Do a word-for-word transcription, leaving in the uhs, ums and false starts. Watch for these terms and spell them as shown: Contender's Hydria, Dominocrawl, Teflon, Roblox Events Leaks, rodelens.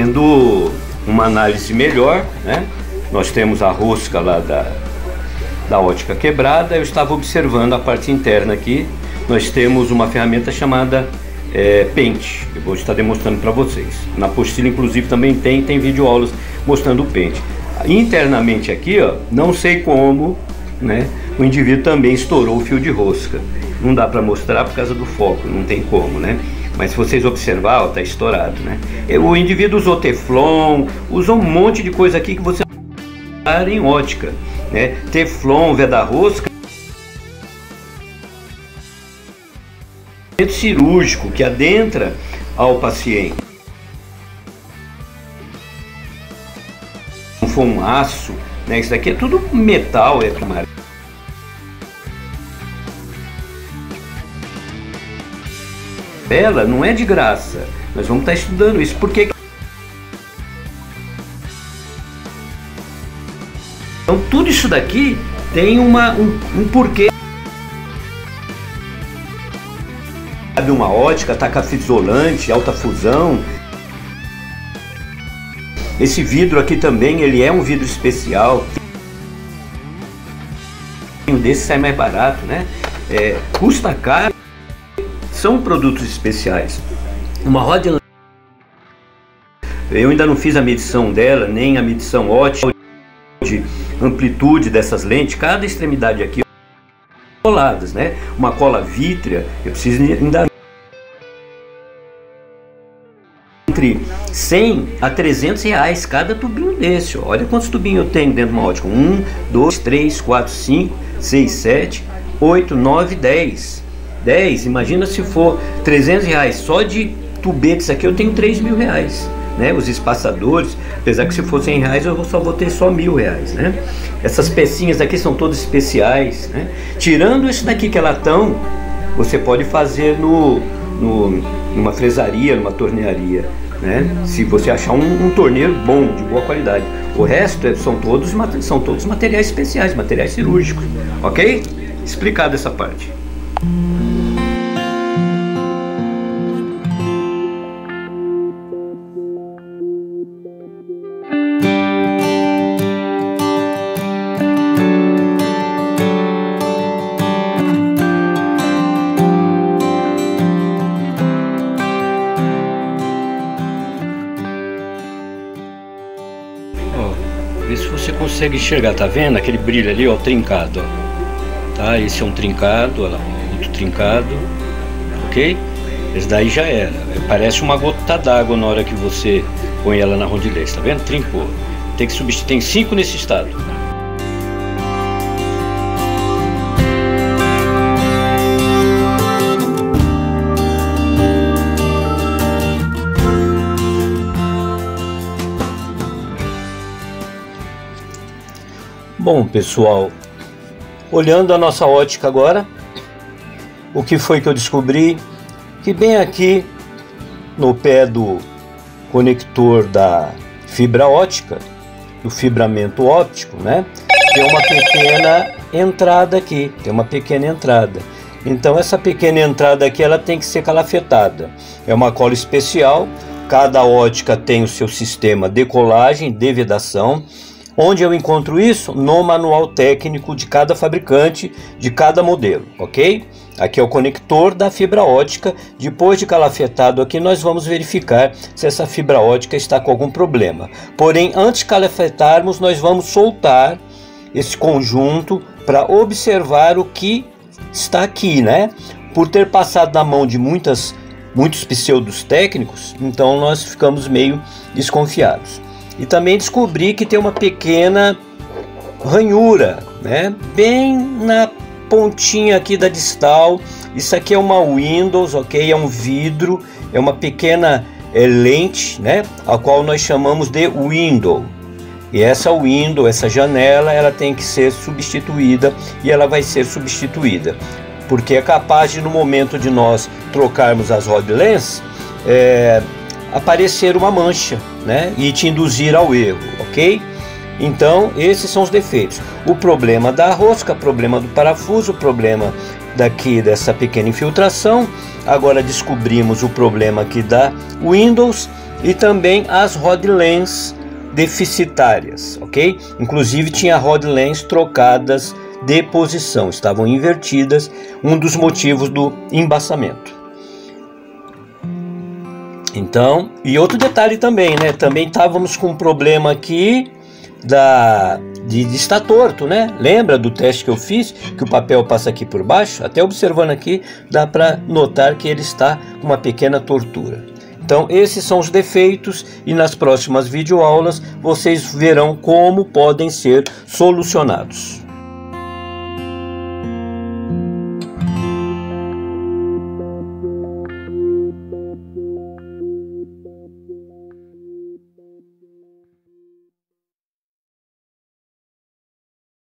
tendo uma análise melhor, né? Nós temos a rosca lá da, da ótica quebrada, eu estava observando a parte interna aqui. Nós temos uma ferramenta chamada é, pente, eu vou estar demonstrando para vocês. Na apostila inclusive também tem, tem videoaulas mostrando o pente. Internamente aqui, ó, não sei como, né, o indivíduo também estourou o fio de rosca. Não dá para mostrar por causa do foco, não tem como, né? Mas se vocês observar, ó, tá estourado, né? O indivíduo usou Teflon, usou um monte de coisa aqui que você usar em ótica, né? Teflon, veda-rosca, cirúrgico que adentra ao paciente. Não for um aço, né? Isso daqui é tudo metal, é primário. Ela não é de graça, nós vamos estar estudando isso, porque então tudo isso daqui tem uma, um, um porquê. Sabe, uma ótica, taca-fita isolante, alta fusão. Esse vidro aqui também, ele é um vidro especial. Um desse sai mais barato, né? É, custa caro. São produtos especiais. Uma rodelens, eu ainda não fiz a medição dela, nem a medição ótica de amplitude dessas lentes. Cada extremidade aqui coladas, né? Uma cola vítrea, eu preciso ainda entre cem a trezentos reais cada tubinho desse. Ó. Olha quantos tubinhos eu tenho dentro de uma ótica: um, dois, três, quatro, cinco, seis, sete, oito, nove, dez. dez, imagina se for trezentos reais só de tubetes aqui, eu tenho três mil reais, né? Os espaçadores, apesar que se for cem reais eu só vou ter só mil reais, né? Essas pecinhas aqui são todas especiais, né? Tirando isso daqui que ela tão, você pode fazer no, no, numa fresaria, numa tornearia, né? Se você achar um, um torneiro bom, de boa qualidade. O resto é, são, todos, são todos materiais especiais, materiais cirúrgicos, ok? Explicado essa parte. Vê se você consegue enxergar, tá vendo? Aquele brilho ali, ó, trincado, ó. Tá? Esse é um trincado, olha lá, muito trincado, ok? Esse daí já era, parece uma gota d'água na hora que você põe ela na rodelens, tá vendo? Trincou. Tem que substituir, tem cinco nesse estado. Bom, pessoal, olhando a nossa ótica agora, o que foi que eu descobri? Que bem aqui no pé do conector da fibra ótica, do fibramento óptico, né? Tem uma pequena entrada aqui, tem uma pequena entrada. Então essa pequena entrada aqui, ela tem que ser calafetada. É uma cola especial, cada ótica tem o seu sistema de colagem, de vedação. Onde eu encontro isso? No manual técnico de cada fabricante, de cada modelo, ok? Aqui é o conector da fibra ótica. Depois de calafetado aqui, nós vamos verificar se essa fibra ótica está com algum problema. Porém, antes de calafetarmos, nós vamos soltar esse conjunto para observar o que está aqui, né? Por ter passado na mão de muitas, muitos pseudos técnicos, então nós ficamos meio desconfiados. E também descobri que tem uma pequena ranhura, né? Bem na pontinha aqui da distal. Isso aqui é uma Windows, ok? É um vidro, é uma pequena é, lente, né? A qual nós chamamos de window. E essa window, essa janela, ela tem que ser substituída e ela vai ser substituída. Porque é capaz de, no momento de nós trocarmos as rodelens, é... aparecer uma mancha, né, e te induzir ao erro, ok? Então esses são os defeitos. O problema da rosca, problema do parafuso, problema daqui dessa pequena infiltração. Agora descobrimos o problema aqui da Windows e também as rodelens deficitárias, ok? Inclusive tinha rodelens trocadas de posição, estavam invertidas, um dos motivos do embaçamento. Então, e outro detalhe também, né? Também estávamos com um problema aqui da de, de estar torto, né? Lembra do teste que eu fiz, que o papel passa aqui por baixo? Até observando aqui, dá para notar que ele está com uma pequena tortura. Então esses são os defeitos e nas próximas videoaulas vocês verão como podem ser solucionados.